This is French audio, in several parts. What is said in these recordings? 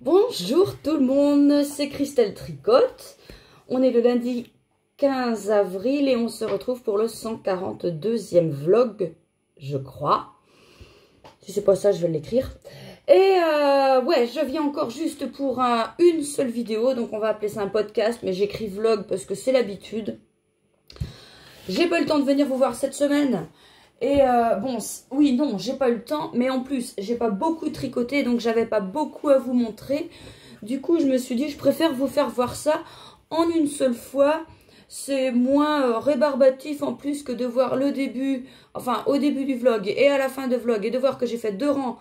Bonjour tout le monde, c'est Christelle Tricote. On est le lundi 15 avril et on se retrouve pour le 142e vlog, je crois. Si c'est pas ça, je vais l'écrire. Et ouais, je viens encore juste pour une seule vidéo, donc on va appeler ça un podcast, mais j'écris vlog parce que c'est l'habitude. J'ai pas eu le temps de venir vous voir cette semaine. Et bon, oui, non, j'ai pas eu le temps, mais en plus, j'ai pas beaucoup tricoté, donc j'avais pas beaucoup à vous montrer. Du coup, je me suis dit, je préfère vous faire voir ça en une seule fois. C'est moins rébarbatif en plus que de voir le début, enfin, au début du vlog et à la fin de vlog, et de voir que j'ai fait 2 rangs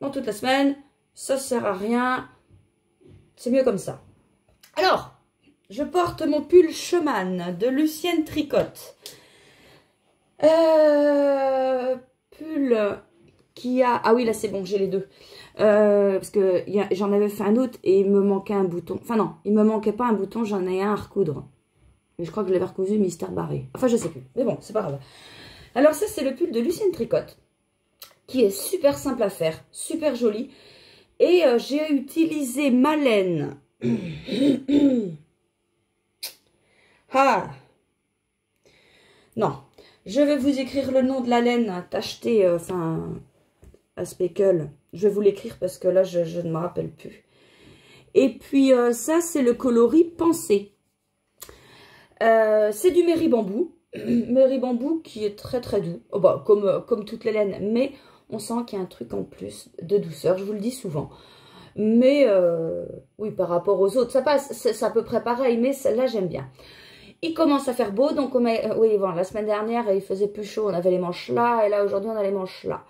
dans toute la semaine. Ça sert à rien. C'est mieux comme ça. Alors, je porte mon pull Cheman de Lucienne Tricote. Pull qui a... Ah oui, là c'est bon, j'ai les deux. Parce que j'en avais fait un autre et il me manquait un bouton. Enfin non, il me manquait pas un bouton, j'en ai un à recoudre. Mais je crois que je l'avais recousu mystère barré. Enfin, je sais plus. Mais bon, c'est pas grave. Alors ça, c'est le pull de Lucienne Tricote, qui est super simple à faire, super joli. Et j'ai utilisé ma laine. Ah non. Je vais vous écrire le nom de la laine achetée, enfin, à Speckle. Je vais vous l'écrire parce que là, je ne me rappelle plus. Et puis, ça, c'est le coloris Pensée. C'est du meri bambou. Meri bambou qui est très, très doux. Oh, bah, comme toutes les laines. Mais on sent qu'il y a un truc en plus de douceur. Je vous le dis souvent. Mais, oui, par rapport aux autres, ça passe. C'est à peu près pareil, mais celle-là, j'aime bien. Il commence à faire beau, donc on met, oui, bon, la semaine dernière, il faisait plus chaud, on avait les manches là, et là, aujourd'hui, on a les manches là.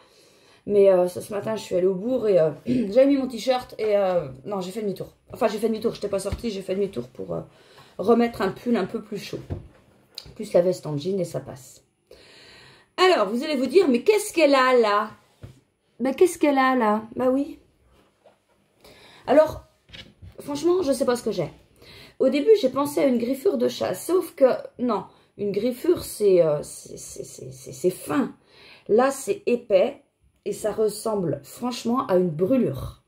Mais ce matin, je suis allée au bourg, et j'avais mis mon t-shirt, et non, j'ai fait demi-tour. Enfin, j'ai fait demi-tour, je n'étais pas sortie, j'ai fait demi-tour pour remettre un pull un peu plus chaud. Plus la veste en jean, et ça passe. Alors, vous allez vous dire, mais qu'est-ce qu'elle a là? Bah, qu'est-ce qu'elle a là? Bah oui. Alors, franchement, je ne sais pas ce que j'ai. Au début, j'ai pensé à une griffure de chat, sauf que, non, une griffure, c'est fin. Là, c'est épais et ça ressemble franchement à une brûlure.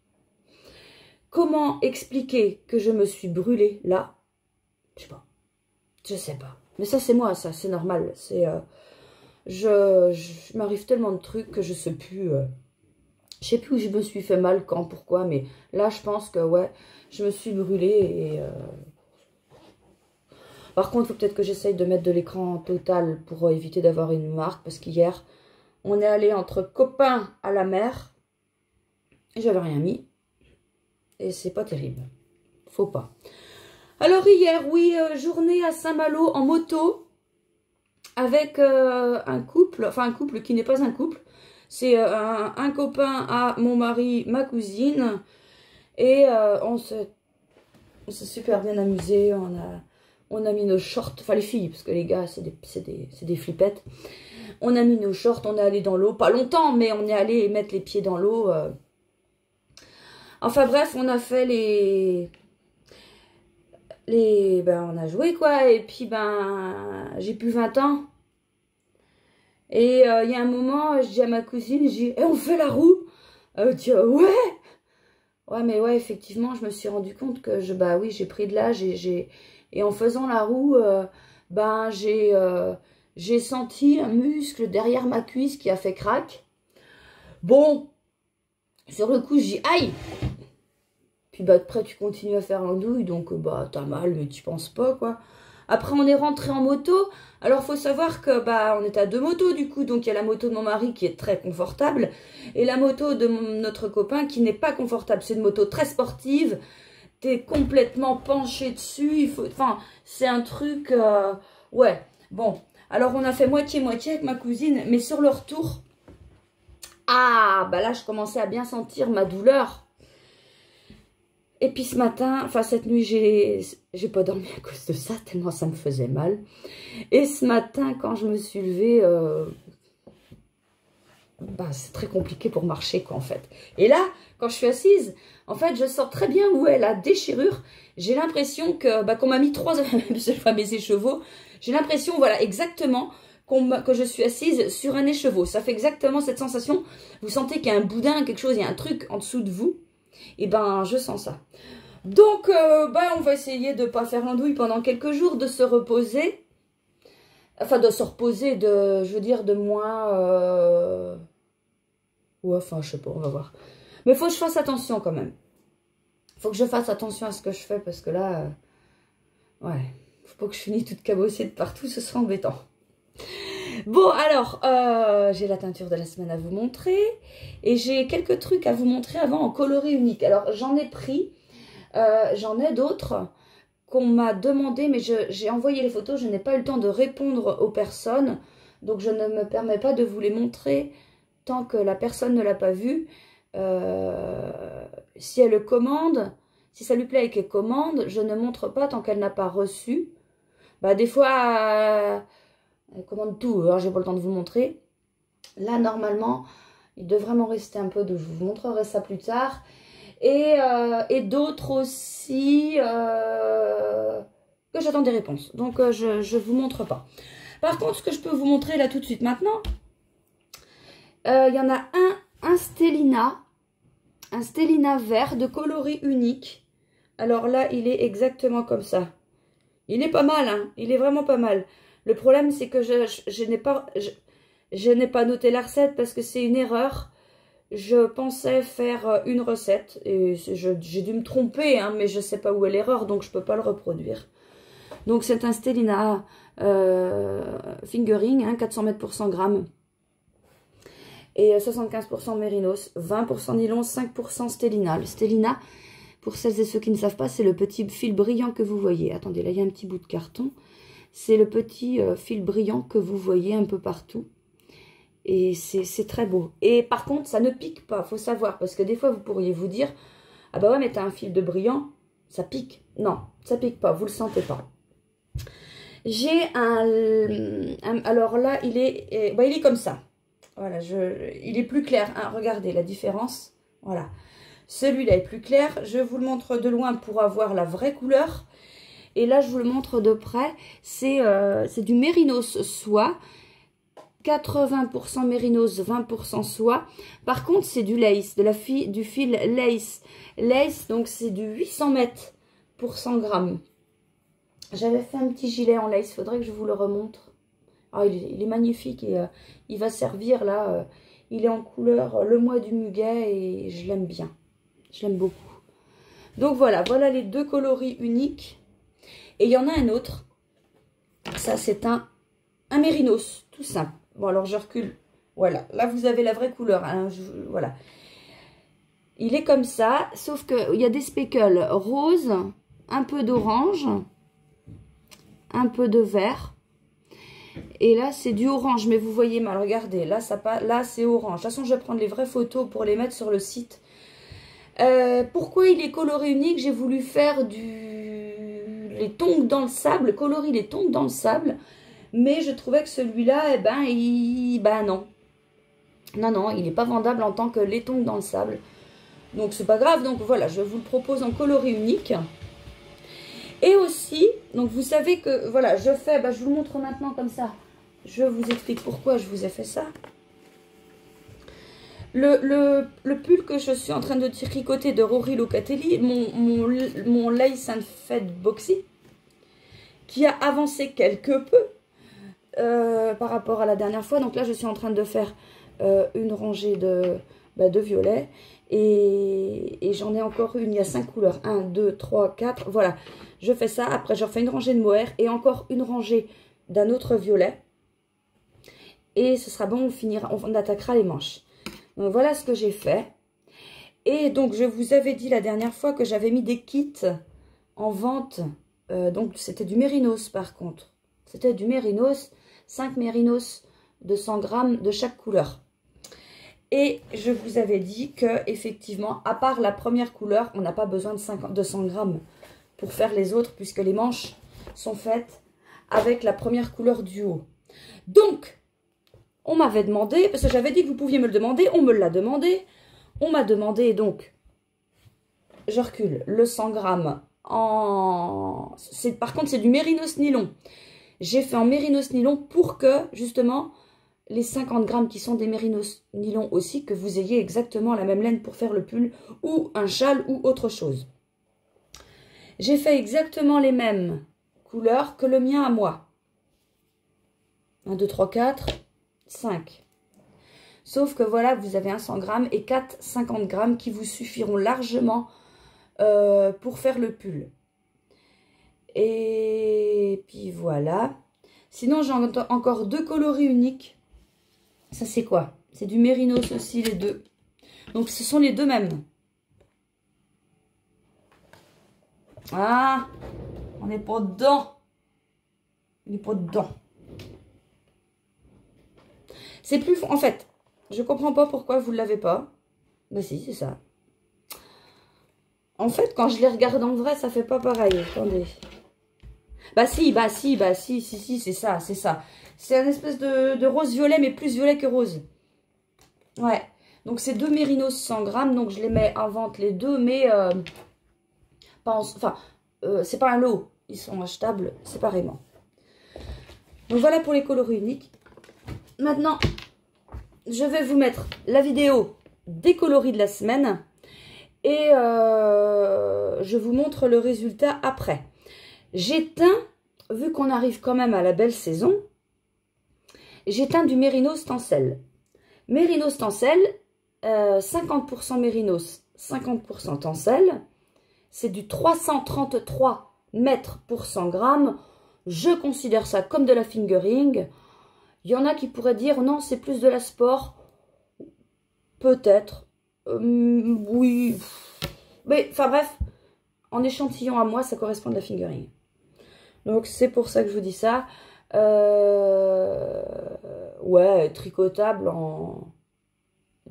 Comment expliquer que je me suis brûlée là? Je sais pas. Je sais pas. Mais ça, c'est moi, ça, c'est normal. C'est, je m'arrive tellement de trucs que je sais plus... Je sais plus où je me suis fait mal, quand, pourquoi, mais là, je pense que, ouais, je me suis brûlée et... Par contre, il faut peut-être que j'essaye de mettre de l'écran total pour éviter d'avoir une marque. Parce qu'hier, on est allé entre copains à la mer. Et j'avais rien mis. Et c'est pas terrible. Faut pas. Alors hier, oui, journée à Saint-Malo en moto. Avec un couple. Enfin, un couple qui n'est pas un couple. C'est un copain à mon mari, ma cousine. Et on s'est super bien amusés. On a mis nos shorts, enfin les filles, parce que les gars, c'est des flippettes. On a mis nos shorts, on est allé dans l'eau, pas longtemps, mais on est allé mettre les pieds dans l'eau. Enfin bref, on a fait ben on a joué quoi, et puis ben, j'ai plus 20 ans. Et il y a un moment, je dis à ma cousine, je dis, on fait la roue? Elle dit, ouais! Ouais, mais ouais, effectivement, je me suis rendu compte que, bah oui, j'ai pris de l'âge et en faisant la roue, ben j'ai senti un muscle derrière ma cuisse qui a fait crack. Bon, sur le coup, j'ai aïe. Puis bah après, tu continues à faire l'andouille, donc bah t'as mal, mais tu penses pas quoi. Après, on est rentré en moto. Alors, faut savoir que bah on était à 2 motos du coup, donc il y a la moto de mon mari qui est très confortable et la moto de notre copain qui n'est pas confortable. C'est une moto très sportive. T'es complètement penché dessus, il faut, enfin, c'est un truc, ouais, bon, alors on a fait moitié-moitié avec ma cousine, mais sur le retour, ah, bah là, je commençais à bien sentir ma douleur, et puis ce matin, enfin, cette nuit, j'ai pas dormi à cause de ça, tellement ça me faisait mal, et ce matin, quand je me suis levée, bah, c'est très compliqué pour marcher quoi en fait. Et là, quand je suis assise, en fait, je sens très bien où est la déchirure. J'ai l'impression que, bah, qu'on m'a mis 3 heures, je vais pas mes écheveaux. J'ai l'impression, voilà, exactement, que je suis assise sur un écheveau. Ça fait exactement cette sensation. Vous sentez qu'il y a un boudin, quelque chose, il y a un truc en dessous de vous. Et ben, je sens ça. Donc, on va essayer de ne pas faire l'andouille pendant quelques jours, de se reposer. Enfin, de se reposer, de moins... Ouais, enfin, je sais pas, on va voir. Mais il faut que je fasse attention quand même. Il faut que je fasse attention à ce que je fais parce que là... ouais, faut pas que je finisse toute cabossée de partout, ce sera embêtant. Bon, alors, j'ai la teinture de la semaine à vous montrer. Et j'ai quelques trucs à vous montrer avant en coloris unique. Alors, j'en ai pris... j'en ai d'autres qu'on m'a demandé, mais j'ai envoyé les photos, je n'ai pas eu le temps de répondre aux personnes, donc je ne me permets pas de vous les montrer tant que la personne ne l'a pas vue. Si elle le commande, si ça lui plaît et qu'elle commande, je ne montre pas tant qu'elle n'a pas reçu. Bah, des fois, elle commande tout, alors j'ai pas le temps de vous montrer. Là, normalement, il devrait m'en rester un peu, donc je vous montrerai ça plus tard. Et d'autres aussi que j'attends des réponses. Donc, je ne vous montre pas. Par contre, ce que je peux vous montrer là tout de suite maintenant, il y en a un Stellina. Un Stellina vert de coloris unique. Alors là, il est exactement comme ça. Il est pas mal, hein. Il est vraiment pas mal. Le problème, c'est que je n'ai pas noté la recette parce que c'est une erreur. Je pensais faire une recette et j'ai dû me tromper, hein, mais je ne sais pas où est l'erreur, donc je ne peux pas le reproduire. Donc c'est un Stellina fingering, hein, 400 mètres pour 100 grammes et 75% mérinos, 20% nylon, 5% Stellina. Le Stellina, pour celles et ceux qui ne savent pas, c'est le petit fil brillant que vous voyez. Attendez, là il y a un petit bout de carton. C'est le petit fil brillant que vous voyez un peu partout. Et c'est très beau. Et par contre, ça ne pique pas, faut savoir. Parce que des fois, vous pourriez vous dire, ah bah ouais, mais t'as un fil de brillant, ça pique. Non, ça pique pas, vous le sentez pas. J'ai alors là, il est comme ça. Voilà, il est plus clair. Hein, regardez la différence. Voilà. Celui-là est plus clair. Je vous le montre de loin pour avoir la vraie couleur. Et là, je vous le montre de près. C'est du mérinos soie. 80% mérinos, 20% soie. Par contre, c'est du lace, du fil lace. Lace, donc c'est du 800 mètres pour 100 grammes. J'avais fait un petit gilet en lace, faudrait que je vous le remontre. Ah, il est magnifique et il va servir là. Il est en couleur le mois du muguet et je l'aime bien. Je l'aime beaucoup. Donc voilà, voilà les deux coloris uniques. Et il y en a un autre. Ça, c'est un mérinos, tout simple. Bon, alors je recule. Voilà, là vous avez la vraie couleur. Hein. Voilà. Il est comme ça, sauf qu'il y a des speckles roses, un peu d'orange, un peu de vert. Et là, c'est du orange, mais vous voyez mal. Regardez, là c'est orange. De toute façon, je vais prendre les vraies photos pour les mettre sur le site. Pourquoi il est coloré unique? J'ai voulu faire les tongs dans le sable, colorer les tongs dans le sable. Mais je trouvais que celui-là, eh ben, non. Non, non, il n'est pas vendable en tant que les tongs dans le sable. Donc, c'est pas grave. Donc, voilà, je vous le propose en coloris unique. Et aussi, donc, vous savez que, voilà, je fais, bah, je vous le montre maintenant comme ça. Je vous explique pourquoi je vous ai fait ça. Le pull que je suis en train de tricoter de Joji Locatelli, mon Lace and Fade Boxy, qui a avancé quelque peu. Par rapport à la dernière fois. Donc là je suis en train de faire une rangée de violets et j'en ai encore une, il y a 5 couleurs, 1, 2, 3, 4, voilà, je fais ça, après je refais une rangée de mohair et encore une rangée d'un autre violet et ce sera bon, on attaquera les manches. Donc voilà ce que j'ai fait et donc je vous avais dit la dernière fois que j'avais mis des kits en vente, donc c'était du mérinos par contre, c'était du mérinos 5 mérinos de 100 grammes de chaque couleur. Et je vous avais dit que effectivement, à part la première couleur, on n'a pas besoin de 100 grammes pour faire les autres, puisque les manches sont faites avec la première couleur du haut. Donc, on m'avait demandé, parce que j'avais dit que vous pouviez me le demander, on me l'a demandé, on m'a demandé, donc, je recule, le 100 grammes en... Par contre, c'est du mérinos nylon. J'ai fait en mérinos nylon pour que, justement, les 50 grammes qui sont des mérinos nylon aussi, que vous ayez exactement la même laine pour faire le pull ou un châle ou autre chose. J'ai fait exactement les mêmes couleurs que le mien à moi. 1, 2, 3, 4, 5. Sauf que voilà, vous avez un 100 grammes et 4, 50 grammes qui vous suffiront largement pour faire le pull. Et puis voilà. Sinon, j'ai encore deux coloris uniques. Ça, c'est quoi? C'est du mérinos aussi, les deux. Donc, ce sont les deux mêmes. Ah, on n'est pas dedans. On n'est pas dedans. C'est plus... En fait, je comprends pas pourquoi vous ne l'avez pas. Bah si, c'est ça. En fait, quand je les regarde en vrai, ça fait pas pareil. Attendez. Bah si, c'est ça, c'est ça. C'est un espèce de rose violet, mais plus violet que rose. Ouais. Donc, c'est deux mérinos 100 grammes. Donc, je les mets en vente les deux, mais... c'est pas un lot. Ils sont achetables séparément. Donc, voilà pour les coloris uniques. Maintenant, je vais vous mettre la vidéo des coloris de la semaine. Et je vous montre le résultat après. J'ai teint, vu qu'on arrive quand même à la belle saison, j'ai teint du mérinos tencel. Mérinos tencel, 50% mérinos, 50% tencel. C'est du 333 mètres pour 100 grammes. Je considère ça comme de la fingering. Il y en a qui pourraient dire non, c'est plus de la sport. Peut-être. Oui. Mais enfin bref, en échantillon à moi, ça correspond à la fingering. Donc c'est pour ça que je vous dis ça. Ouais, tricotable en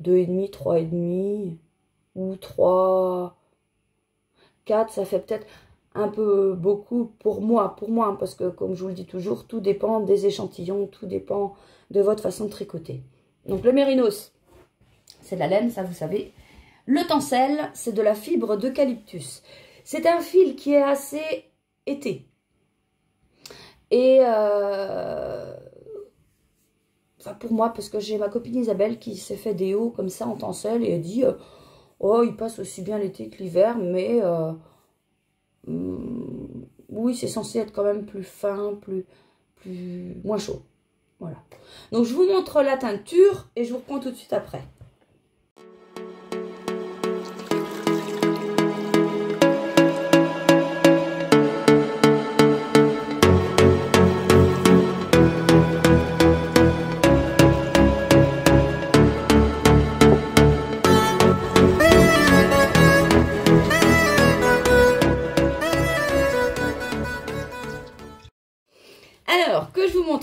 2,5, 3,5 ou 3, 4, ça fait peut-être un peu beaucoup pour moi hein, parce que comme je vous le dis toujours, tout dépend des échantillons, tout dépend de votre façon de tricoter. Donc le mérinos, c'est de la laine, ça vous savez. Le tencel, c'est de la fibre d'eucalyptus. C'est un fil qui est assez été. Et enfin pour moi, parce que j'ai ma copine Isabelle qui s'est fait des hauts comme ça en tencel et elle dit oh, il passe aussi bien l'été que l'hiver, mais oui, c'est censé être quand même plus fin, moins chaud. Voilà. Donc, je vous montre la teinture et je vous reprends tout de suite après.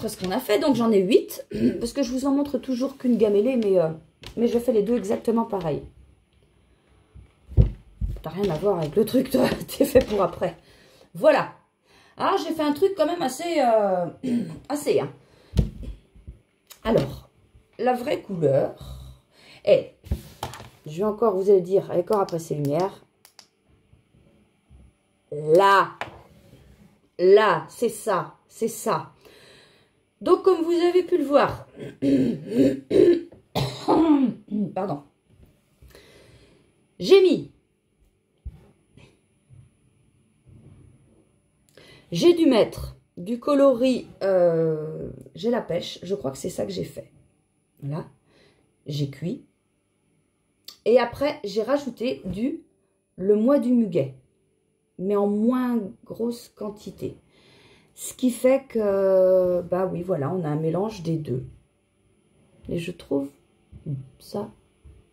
Ce qu'on a fait, donc j'en ai 8 parce que je vous en montre toujours qu'une gamellée, mais je fais les deux exactement pareil. T'as rien à voir avec le truc, toi, t'es fait pour après. Voilà, alors j'ai fait un truc quand même assez hein. Alors la vraie couleur, et je vais encore vous allez dire encore après ces lumières là, c'est ça. Donc, comme vous avez pu le voir, pardon, j'ai dû mettre du coloris, j'ai la pêche, je crois que c'est ça que j'ai fait. Voilà, j'ai cuit. Et après, j'ai rajouté le mois du muguet, mais en moins grosse quantité. Ce qui fait que, bah oui, voilà, on a un mélange des deux. Et je trouve ça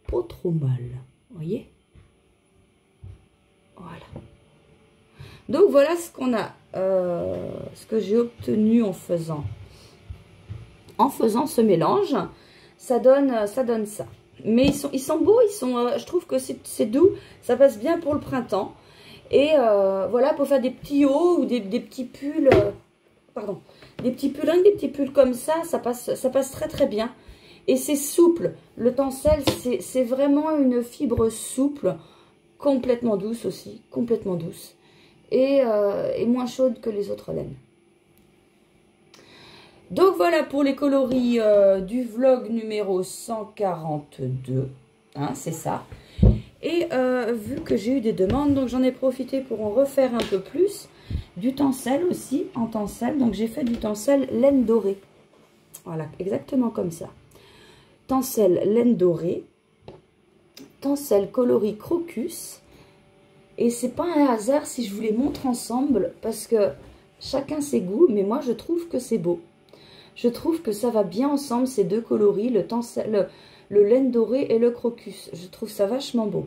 pas trop mal. Vous voyez? Voilà. Donc, voilà ce qu'on a, ce que j'ai obtenu en faisant ce mélange. Ça donne ça. Mais ils sont beaux, je trouve que c'est doux. Ça passe bien pour le printemps. Et voilà, pour faire des petits hauts ou des petits pulls, des petits pulls comme ça, ça passe très très bien. Et c'est souple. Le tencel, c'est vraiment une fibre souple, complètement douce aussi, complètement douce. Et moins chaude que les autres laines. Donc voilà pour les coloris du vlog numéro 142, hein, c'est ça. Et vu que j'ai eu des demandes, donc j'en ai profité pour en refaire un peu plus. Du tencel aussi, en tencel, donc j'ai fait du tencel laine dorée. Voilà, exactement comme ça. Tencel laine dorée, tencel coloris crocus. Et c'est pas un hasard si je vous les montre ensemble, parce que chacun ses goûts, mais moi je trouve que c'est beau. Je trouve que ça va bien ensemble, ces deux coloris, le tencel... Le laine doré et le crocus. Je trouve ça vachement beau.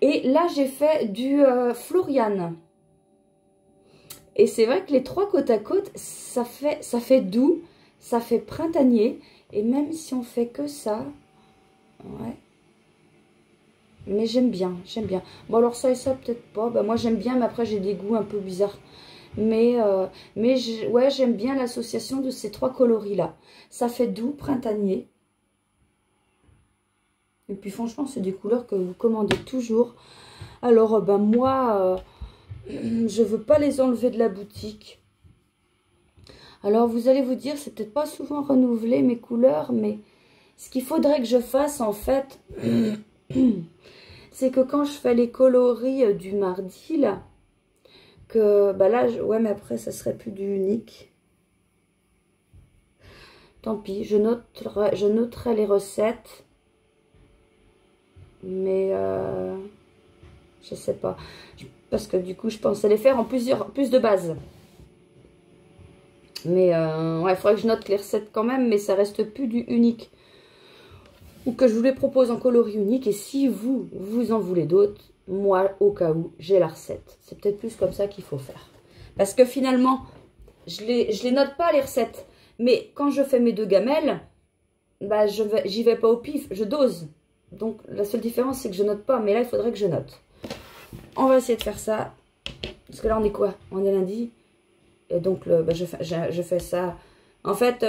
Et là, j'ai fait du Floriane. Et c'est vrai que les trois côte à côte, ça fait doux, ça fait printanier. Et même si on fait que ça, ouais. Mais j'aime bien, j'aime bien. Bon, alors ça et ça, peut-être pas. Ben, moi, j'aime bien, mais après, j'ai des goûts un peu bizarres. Mais ouais, j'aime bien l'association de ces trois coloris-là. Ça fait doux, printanier. Et puis franchement, c'est des couleurs que vous commandez toujours. Alors, ben moi, je ne veux pas les enlever de la boutique. Alors, vous allez vous dire, c'est peut-être pas souvent renouvelé mes couleurs, mais ce qu'il faudrait que je fasse, en fait, c'est que quand je fais les coloris du mardi, là, que, ben là, ouais, mais après, ça serait plus du unique. Tant pis, je noterai les recettes. Mais je sais pas. Parce que du coup, je pensais les faire en plus de base. Mais ouais, il faudrait que je note les recettes quand même. Mais ça reste plus du unique. Ou que je vous les propose en coloris unique. Et si vous, vous en voulez d'autres, moi, au cas où, j'ai la recette. C'est peut-être plus comme ça qu'il faut faire. Parce que finalement, je les note pas les recettes. Mais quand je fais mes deux gamelles, bah, j'y vais pas au pif. Je dose. Donc, la seule différence, c'est que je note pas. Mais là, il faudrait que je note. On va essayer de faire ça. Parce que là, on est quoi? On est lundi. Et donc, je fais ça. En fait,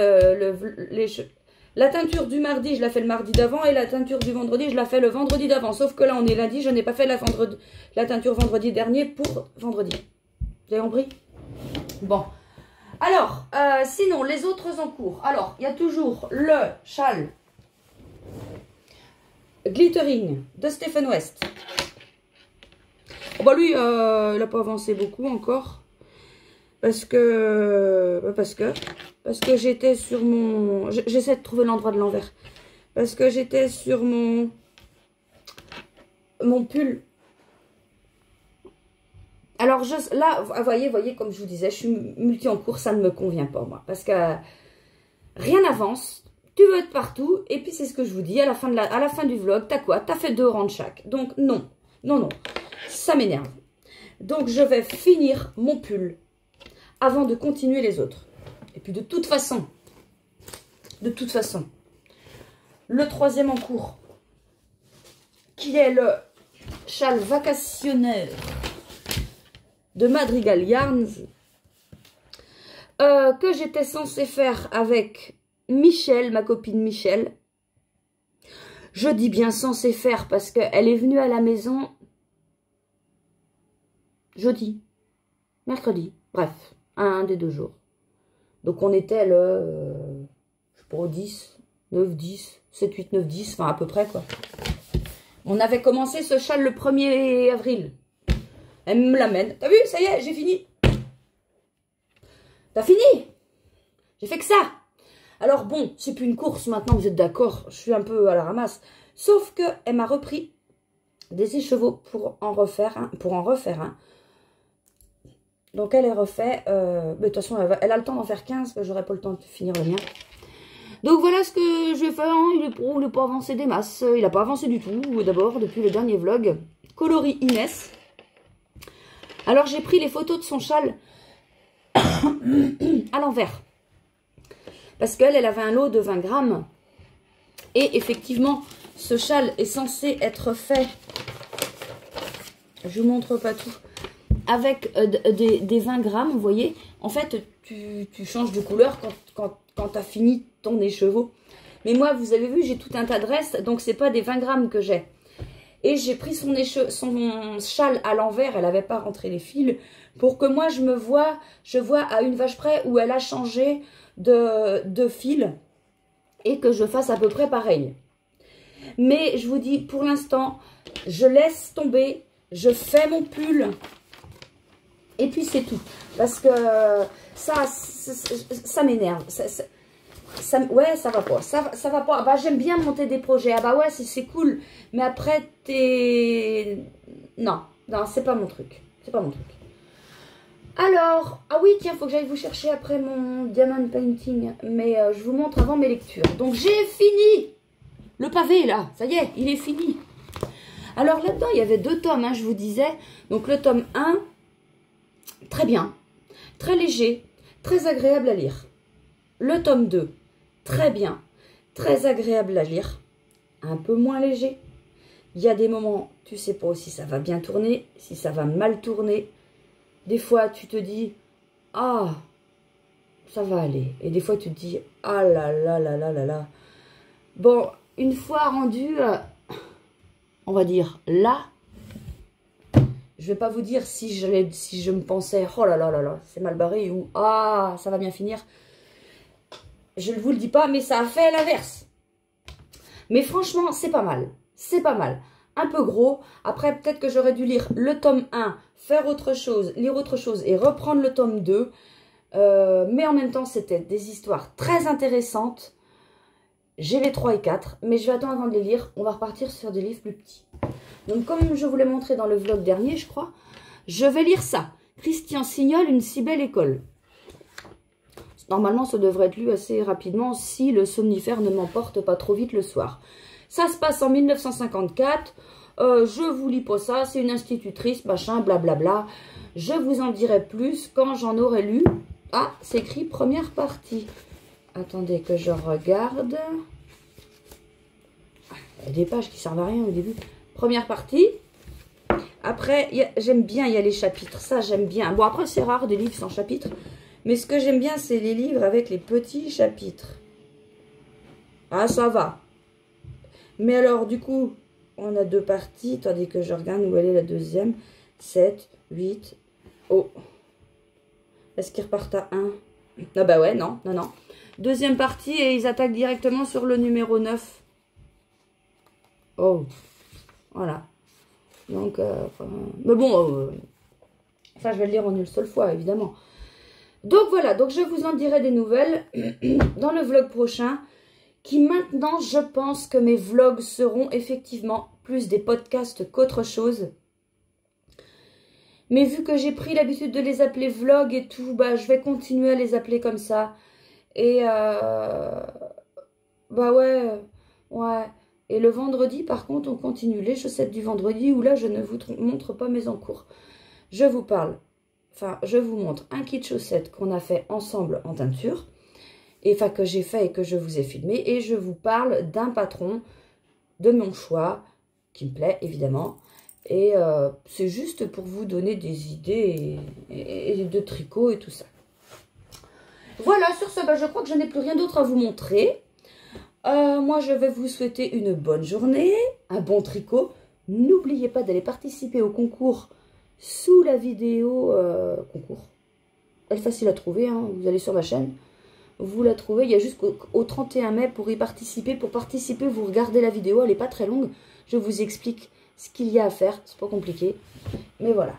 la teinture du mardi, je la fais le mardi d'avant. Et la teinture du vendredi, je la fais le vendredi d'avant. Sauf que là, on est lundi. Je n'ai pas fait la teinture vendredi dernier pour vendredi. Vous avez compris? Bon. Alors, sinon, les autres en cours. Alors, il y a toujours le châle Glittering de Stephen West. Bon, lui, il n'a pas avancé beaucoup encore. Parce que j'étais sur mon... J'essaie de trouver l'endroit de l'envers. Parce que j'étais sur mon pull. Alors, là, vous voyez, comme je vous disais, je suis multi en cours, ça ne me convient pas, moi. Parce que rien n'avance. Tu veux être partout, et puis c'est ce que je vous dis, à la fin, du vlog, t'as quoi? T'as fait 2 rangs de chaque. Donc non, non, non, ça m'énerve. Donc je vais finir mon pull avant de continuer les autres. Et puis de toute façon, le troisième en cours, qui est le châle vacationnaire de Madrigal Yarns, que j'étais censée faire avec... Michele, ma copine Michele. Je dis bien censée faire parce qu'elle est venue à la maison jeudi, mercredi, bref, un des 2 jours. Donc on était le, je sais pas, 10, 9, 10, 7, 8, 9, 10, enfin à peu près quoi. On avait commencé ce châle le 1er avril. Elle me l'amène. T'as vu, ça y est, j'ai fini. T'as fini? J'ai fait que ça. Alors bon, c'est plus une course maintenant, vous êtes d'accord, je suis un peu à la ramasse. Sauf qu'elle m'a repris des écheveaux pour en refaire un. Donc elle est refaite. Mais de toute façon, elle a le temps d'en faire 15, parce que j'aurai pas le temps de finir le mien. Donc voilà ce que je vais faire. Il n'est pas avancé des masses. Il n'a pas avancé du tout, d'abord, depuis le dernier vlog. Coloris Inès. Alors j'ai pris les photos de son châle à l'envers. Parce qu'elle, elle avait un lot de 20 grammes. Et effectivement, ce châle est censé être fait, je vous montre pas tout, avec des 20 grammes, vous voyez. En fait, tu changes de couleur quand tu as fini ton écheveau. Mais moi, vous avez vu, j'ai tout un tas de restes, donc c'est pas des 20 grammes que j'ai. et j'ai pris son châle à l'envers, elle n'avait pas rentré les fils, pour que moi je vois à une vache près où elle a changé de fil et que je fasse à peu près pareil. Mais je vous dis, pour l'instant, je laisse tomber, je fais mon pull et puis c'est tout. Parce que ça m'énerve. Ouais, ça va pas. Ça va pas. Bah, j'aime bien monter des projets. Ah bah ouais, c'est cool. Mais après, t'es... Non, non, c'est pas mon truc. C'est pas mon truc. Alors, ah oui, tiens, faut que j'aille vous chercher après mon diamond painting. Mais je vous montre avant mes lectures. Donc, j'ai fini le pavé, là. Ça y est, il est fini. Alors, là-dedans, il y avait 2 tomes, hein, je vous disais. Donc, le tome 1, très bien. Très léger, très agréable à lire. Le tome 2, très bien, très agréable à lire, un peu moins léger. Il y a des moments, tu sais pas si ça va bien tourner, si ça va mal tourner. Des fois, tu te dis, ah, ça va aller. Et des fois, tu te dis, ah là là là là là là. Bon, une fois rendu, on va dire, là, je vais pas vous dire si je me pensais, oh là là là là, c'est mal barré, ou ah, ça va bien finir. Je ne vous le dis pas, mais ça a fait l'inverse. Mais franchement, c'est pas mal. C'est pas mal. Un peu gros. Après, peut-être que j'aurais dû lire le tome 1, faire autre chose, lire autre chose et reprendre le tome 2. Mais en même temps, c'était des histoires très intéressantes. J'ai les 3 et 4, mais je vais attendre avant de les lire. On va repartir sur des livres plus petits. Donc, comme je vous l'ai montré dans le vlog dernier, je crois, je vais lire ça. Christian Signol, une si belle école. Normalement, ça devrait être lu assez rapidement si le somnifère ne m'emporte pas trop vite le soir. Ça se passe en 1954. Je vous lis pas ça, c'est une institutrice, machin, blablabla. Je vous en dirai plus quand j'en aurai lu. Ah, c'est écrit première partie. Attendez que je regarde. Il y a des pages qui servent à rien au début. Première partie. Après, j'aime bien, il y a les chapitres. Ça, j'aime bien. Bon, après, c'est rare des livres sans chapitres. Mais ce que j'aime bien, c'est les livres avec les petits chapitres. Ah, ça va. Mais alors, du coup, on a 2 parties. Tandis que je regarde où elle est la deuxième. 7, 8. Oh. Est-ce qu'ils repartent à 1? Ah bah ouais, non, non, non. Deuxième partie et ils attaquent directement sur le numéro 9. Oh. Voilà. Donc, mais bon, ça, je vais le lire en une seule fois, évidemment. Donc voilà, donc je vous en dirai des nouvelles dans le vlog prochain, qui maintenant, je pense que mes vlogs seront effectivement plus des podcasts qu'autre chose. Mais vu que j'ai pris l'habitude de les appeler vlogs et tout, bah, je vais continuer à les appeler comme ça. Et bah ouais, ouais. Et le vendredi, par contre, on continue les chaussettes du vendredi, où là, je ne vous montre pas mes encours. Je vous parle. Enfin, je vous montre un kit de chaussettes qu'on a fait ensemble en teinture. Et enfin, que j'ai fait et que je vous ai filmé. Et je vous parle d'un patron de mon choix, qui me plaît, évidemment. Et c'est juste pour vous donner des idées et de tricot et tout ça. Voilà, sur ce, bah, je crois que je n'ai plus rien d'autre à vous montrer. Moi, je vais vous souhaiter une bonne journée, un bon tricot. N'oubliez pas d'aller participer au concours sous la vidéo concours. Elle est facile à trouver, hein. Vous allez sur ma chaîne, vous la trouvez, il y a jusqu'au 31 mai pour y participer. Pour participer, vous regardez la vidéo, elle n'est pas très longue, je vous explique ce qu'il y a à faire, c'est pas compliqué, mais voilà.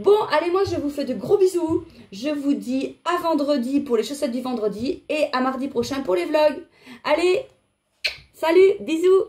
Bon, allez, moi je vous fais de gros bisous, je vous dis à vendredi pour les chaussettes du vendredi et à mardi prochain pour les vlogs. Allez, salut, bisous.